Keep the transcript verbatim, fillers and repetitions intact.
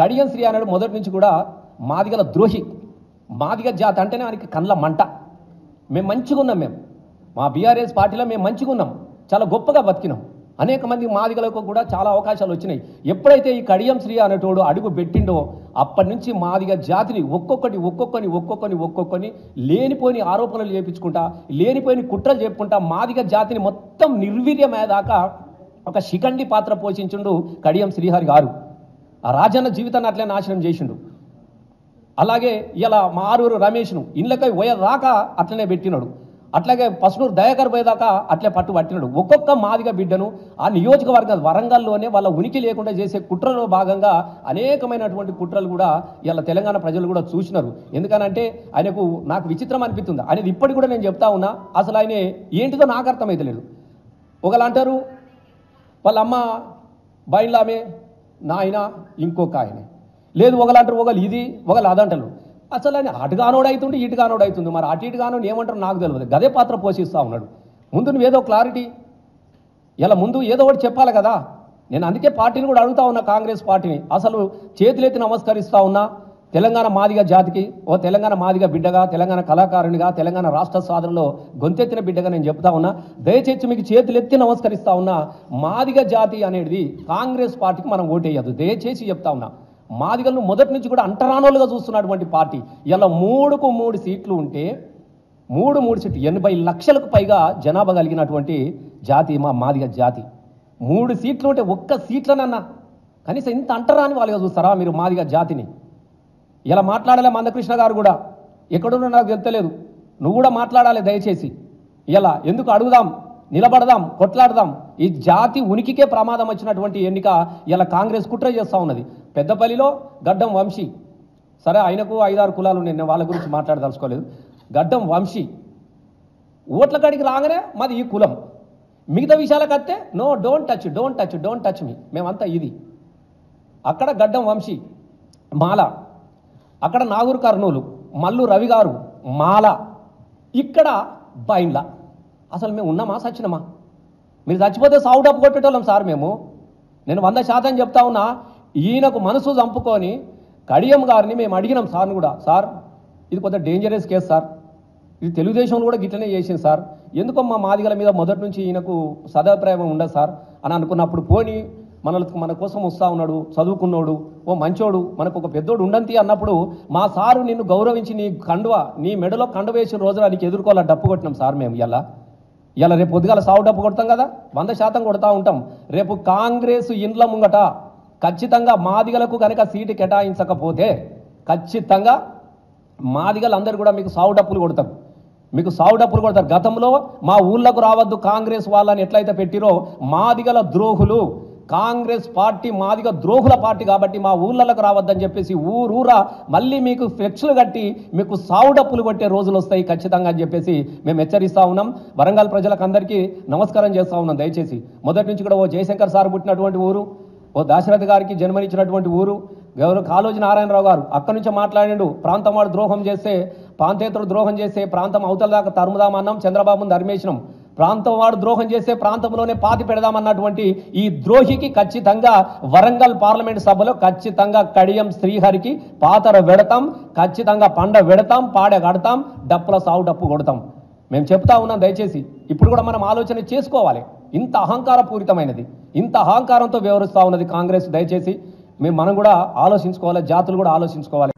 కడియం శ్రీహరి మొదటి నుంచి కూడా మాదిగల ద్రోహి, మాదిగ జాతి అంటేనే ఆయనకి కళ్ళ మంట. మేము మంచిగా ఉన్నాం, మేము మా బీఆర్ఎస్ పార్టీలో మేము మంచిగా ఉన్నాం, చాలా గొప్పగా బతికినాం, అనేక మంది మాదిగలకు కూడా చాలా అవకాశాలు వచ్చినాయి. ఎప్పుడైతే ఈ కడియం శ్రీ అనేటోడు అడుగు పెట్టిండో అప్పటి నుంచి మాదిగ జాతిని ఒక్కొక్కటి ఒక్కొక్కని ఒక్కొక్కని ఒక్కొక్కని లేనిపోని ఆరోపణలు చేయించుకుంటా, లేనిపోయిన కుట్రలు చెప్పుకుంటా మాదిగ జాతిని మొత్తం నిర్వీర్యమయ్యేదాకా ఒక శిఖండి పాత్ర పోషించుండు కడియం శ్రీహరి గారు. ఆ రాజన్న జీవితాన్ని అట్లే నాశనం చేసిండు. అలాగే ఇలా మా ఆరూరు రమేష్ను ఇళ్ళకై పోయే దాకా అట్లనే పెట్టినాడు. అట్లాగే పసునూరి దయాకర్ పోయేదాకా అట్లే పట్టు పట్టినాడు. ఒక్కొక్క మాదిగ బిడ్డను ఆ నియోజకవర్గ వరంగల్లోనే వాళ్ళ ఉనికి లేకుండా చేసే కుట్రలో భాగంగా అనేకమైనటువంటి కుట్రలు కూడా ఇలా తెలంగాణ ప్రజలు కూడా చూసినారు. ఎందుకనంటే ఆయనకు, నాకు విచిత్రం అనిపిస్తుంది అనేది ఇప్పటికి కూడా నేను చెప్తా ఉన్నా. అసలు ఆయన ఏంటిదో నాకు అర్థమైతే లేదు. ఒకళ్ళు అంటారు వాళ్ళ అమ్మ బయలామే నాయన ఇంకొక ఆయన లేదు, ఒకళ్ళంటారు ఒకళ్ళు ఇది ఒకళ్ళు అదంటారు. అసలు ఆయన అటుగానోడు అవుతుంది, ఇటుగానోడు అవుతుంది, మరి అటు ఇటుగానోడు ఏమంటారు నాకు తెలియదు. గదే పాత్ర పోషిస్తూ ఉన్నాడు. ముందు నువ్వేదో క్లారిటీ ఇలా ముందు ఏదో ఒకటి చెప్పాలి కదా. నేను అందుకే పార్టీని కూడా అడుగుతా ఉన్నా, కాంగ్రెస్ పార్టీని అసలు చేతులెత్తి నమస్కరిస్తూ ఉన్నా తెలంగాణ మాదిగ జాతికి. ఓ తెలంగాణ మాదిగ బిడ్డగా, తెలంగాణ కళాకారునిగా, తెలంగాణ రాష్ట్ర సాధనలో గొంతెత్తిన బిడ్డగా నేను చెప్తా ఉన్నా, దయచేసి మీకు చేతులెత్తి నమస్కరిస్తూ ఉన్నా. మాదిగ జాతి అనేది కాంగ్రెస్ పార్టీకి మనం ఓటేయద్దు, దయచేసి చెప్తా ఉన్నా. మాదిగలను మొదటి నుంచి కూడా అంటరానోలుగా చూస్తున్నటువంటి పార్టీ. ఇలా మూడుకు మూడు సీట్లు ఉంటే మూడు మూడు సీట్లు ఎనభై లక్షలకు పైగా జనాభా కలిగినటువంటి జాతి మా మాదిగ జాతి. మూడు సీట్లు ఉంటే ఒక్క సీట్లనన్నా కనీసం ఇంత అంటరాని వాళ్ళుగా చూస్తారా మీరు మాదిగ జాతిని? ఇలా మాట్లాడాలి. మందకృష్ణ గారు కూడా ఎక్కడున్నా నాకు తెలియలేదు, నువ్వు కూడా మాట్లాడాలి దయచేసి. ఇలా ఎందుకు అడుగుదాం, నిలబడదాం, కొట్లాడదాం. ఈ జాతి ఉనికికే ప్రమాదం వచ్చినటువంటి ఎన్నిక ఇలా కాంగ్రెస్ కుట్ర చేస్తూ ఉన్నది. పెద్దపల్లిలో గడ్డం వంశీ, సరే ఆయనకు ఐదారు కులాలు, నేను వాళ్ళ గురించి మాట్లాడదలుచుకోలేదు. గడ్డం వంశీ ఓట్ల కాడికి రాగానే మాది ఈ కులం, మిగతా విషయాలకు వస్తే no don't touch don't touch don't touch me, మేమంతా ఇది. అక్కడ గడ్డం వంశీ మాల, అక్కడ నాగూరు కర్నూలు మల్లు రవి గారు మాల, ఇక్కడ బైండ్లా. అసలు మేము ఉన్నామా సచ్చినమా? మీరు చచ్చిపోతే సావుడప్పు కొట్టేటోళ్ళం సార్ మేము. నేను వంద శాతం చెప్తా ఉన్నా, ఈయనకు మనసు చంపుకొని కడియం గారిని మేము అడిగినాం సార్ని కూడా, సార్ ఇది కొంత డేంజరస్ కేసు సార్, ఇది తెలుగుదేశంలో కూడా గిట్లనే చేసింది సార్, ఎందుకో మా మాదిగల మీద మొదటి నుంచి ఈయనకు సదాభిప్రాయం ఉండదు సార్ అని అనుకున్నప్పుడు, పోనీ మనకు మన కోసం వస్తూ ఉన్నాడు, చదువుకున్నాడు, ఓ మంచోడు, మనకు ఒక పెద్దోడు ఉండంతి అన్నప్పుడు మా సారు నిన్ను గౌరవించి నీ కండువ నీ మెడలో కండువ వేసిన రోజున నీకు ఎదుర్కోవాలని డప్పు కొట్టినాం సార్ మేము. ఇలా ఇలా రేపు పొద్దుగాల సావు డప్పు కొడతాం కదా, వంద శాతం కొడతా ఉంటాం. రేపు కాంగ్రెస్ ఇండ్ల ముంగట ఖచ్చితంగా మాదిగలకు కనుక సీటు కేటాయించకపోతే ఖచ్చితంగా మాదిగలు అందరూ కూడా మీకు సావు డప్పులు కొడతారు, మీకు సావు డప్పులు కొడతారు. గతంలో మా ఊళ్ళకు రావద్దు కాంగ్రెస్ వాళ్ళని ఎట్లయితే పెట్టిరో, మాదిగల ద్రోహులు కాంగ్రెస్ పార్టీ మాదిగ ద్రోహుల పార్టీ కాబట్టి మా ఊళ్ళకు రావద్దని చెప్పేసి ఊరూరా మళ్ళీ మీకు ఫ్లెక్స్లు కట్టి మీకు సావు డప్పులు కొట్టే రోజులు వస్తాయి ఖచ్చితంగా అని చెప్పేసి మేము హెచ్చరిస్తూ ఉన్నాం. వరంగల్ ప్రజలకు అందరికీ నమస్కారం చేస్తూ ఉన్నాం. దయచేసి మొదటి నుంచి కూడా ఓ జయశంకర్ సార్ పుట్టినటువంటి ఊరు, ఓ దాశరథి గారికి జన్మనిచ్చినటువంటి ఊరు, గౌరవ కాళోజీ నారాయణరావు గారు అక్కడి నుంచే మాట్లాడిండు, ప్రాంతం వాడు ద్రోహం చేస్తే ప్రాంతేతరుడు ద్రోహం చేస్తే ప్రాంతం అవతల దాకా తరుముదామన్నాం, చంద్రబాబును ధర్మేశనం, ప్రాంతం వాడు ద్రోహం చేస్తే ప్రాంతంలోనే పాతి పెడదామన్నటువంటి ఈ ద్రోహికి ఖచ్చితంగా వరంగల్ పార్లమెంట్ సభలో ఖచ్చితంగా కడియం శ్రీహరికి పాతర పెడతాం, ఖచ్చితంగా పండ పెడతాం, పాడ కడతాం, డప్పుల సావు డప్పు కొడతాం. మేము చెప్తా ఉన్నాం దయచేసి ఇప్పుడు కూడా మనం ఆలోచన చేసుకోవాలి. ఇంత అహంకారపూరితమైనది, ఇంత అహంకారంతో వ్యవహరిస్తూ ఉన్నది కాంగ్రెస్. దయచేసి మేము మనం కూడా ఆలోచించుకోవాలి, జాతులు కూడా ఆలోచించుకోవాలి.